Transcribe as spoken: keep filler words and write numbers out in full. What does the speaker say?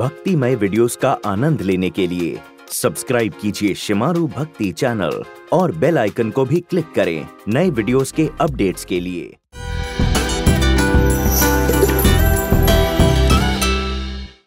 भक्तिमय वीडियोस का आनंद लेने के लिए सब्सक्राइब कीजिए शिमारू भक्ति चैनल और बेल आइकन को भी क्लिक करें नए वीडियोस के अपडेट्स के लिए।